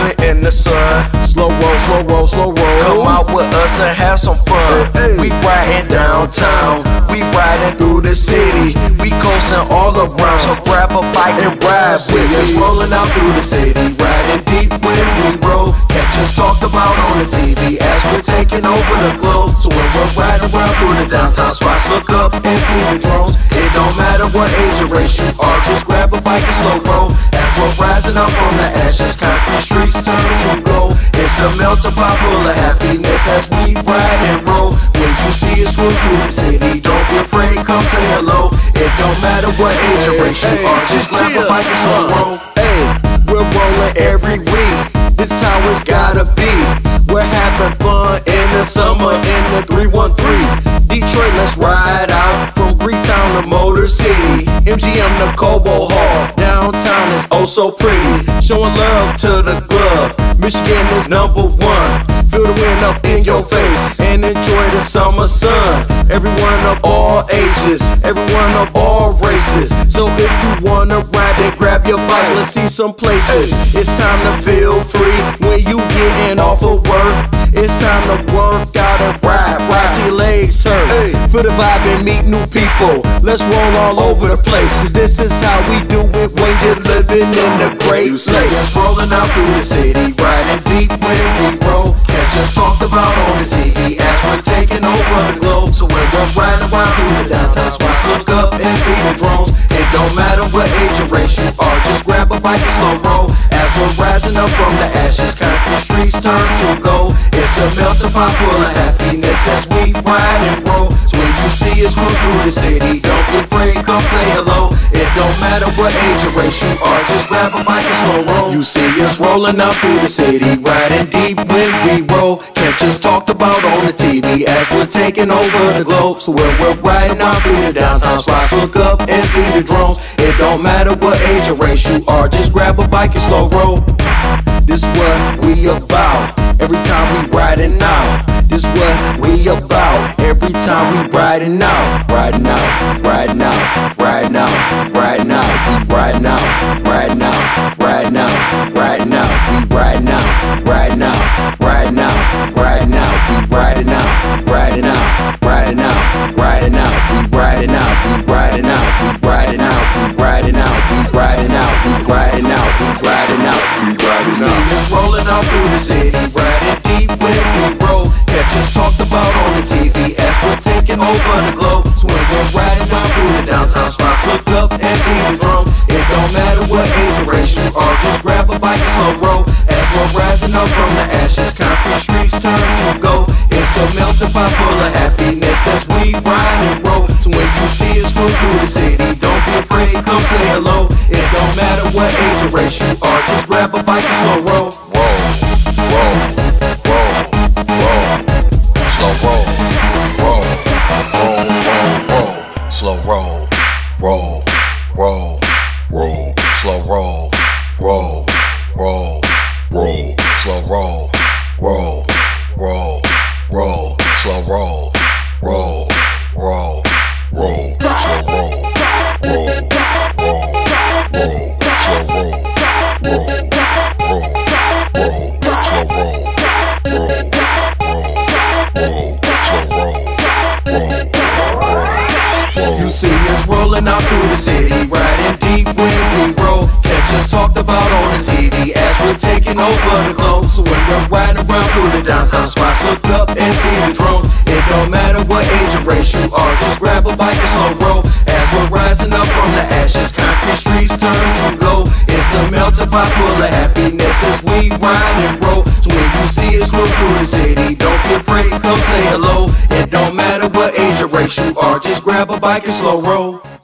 dancing in the sun. Slow roll, slow roll, slow roll. Come out with us and have some fun. We riding downtown, we riding through the city, we coasting all around. So grab a bike and ride with us, rolling out through the city, riding deep when we roll. Catch us talked about on the TV as we're taking over the globe. So when we're riding around through the downtown spots, look up and see the drones. It don't matter what age or race you are, just grab a bike and slow roll. As we're rising up on the ashes, concrete streets turn to gold. It's a melting pot full of happiness as we ride and roll. When you see us cruise through the city, don't be afraid, come say hello. It don't matter what age or race you are, just grab a bike and slow roll. Hey, we're rolling every week, this how it's gotta be. We're having fun in the summer in the 313 Detroit, let's ride out. From Greektown to Motor City, MGM to Cobo Hall, downtown is oh so pretty. Showing love to the club, Michigan is #1. Feel the wind up in your face and enjoy the summer sun. Everyone of all ages, everyone of all races. So if you wanna ride, then grab your bike, let's see some places. It's time to feel free when you getting off of work. It's time to work out and ride till your legs hurt. Feel the vibe and meet new people, let's roll all over the place. This is how we do it when you're living in the great place. You see us rolling out through the city, riding deep when we roll. Catch us talked about on the TV as we're taking over the globe. So when we're riding around through the downtown spots, look up and see the drones. It don't matter what age or race you are, just grab a bike and slow roll. As we're rising up from the ashes, concrete streets turn to gold. It's a melting pot full of happiness as we ride and roll. So when you see us cruise through the city, don't be afraid, come say hello. It don't matter what age or race you are, just grab a bike and slow roll. You see us rolling up through the city, riding deep when we roll. Catch us talked about on the TV as we're taking over the globe. So when we're riding out through the downtown spots, look up and see the drones. It don't matter what age or race you are, just grab a bike and slow roll. This what we about, every time we riding out. This what we about, every time we riding out. Riding out, riding out, riding out, riding out. We riding out, riding out, riding out, riding out. We riding out, riding out, riding out, riding out. We riding out, riding out, riding out, riding out. We riding out, we riding out, we riding out, we riding out, we riding out, we riding out, we riding out. You see us rolling out through the city, riding deep when we roll. Catch us talked about on the TV as we're taking over the globe. So when we're riding out through the downtown spots, look up and see the drum. It don't matter what age or race you are, just grab a bike and slow roll. As we're rising up from the ashes, concrete streets turn to gold. It's a melting pot full of happiness as we ride and roll. So when you see us cruise through the city, don't be afraid, come say hello. It don't matter what age or race you are, just grab a bike and slow roll. Roll, roll, roll, roll. Slow roll, roll, roll, roll, roll. Slow roll, roll, roll, roll. Slow roll, roll, roll, roll. Slow roll, roll, roll, roll. Slow roll, roll, roll, roll. Slow roll, roll, roll, roll. Slow roll, roll. See us rolling out through the city, riding deep when we roll. Catch us talked about on the TV as we're taking over the globe. So when we're riding around through the downtown spots, look up and see the drones. It don't matter what age or race you are, just grab a bike and slow roll. As we're rising up from the ashes, concrete streets turn to gold. It's a melting pot full of happiness as we ride and roll. So when you see us cruise through the city, don't be afraid, come say hello. It don't matter what age or race you are, just grab a bike and slow roll.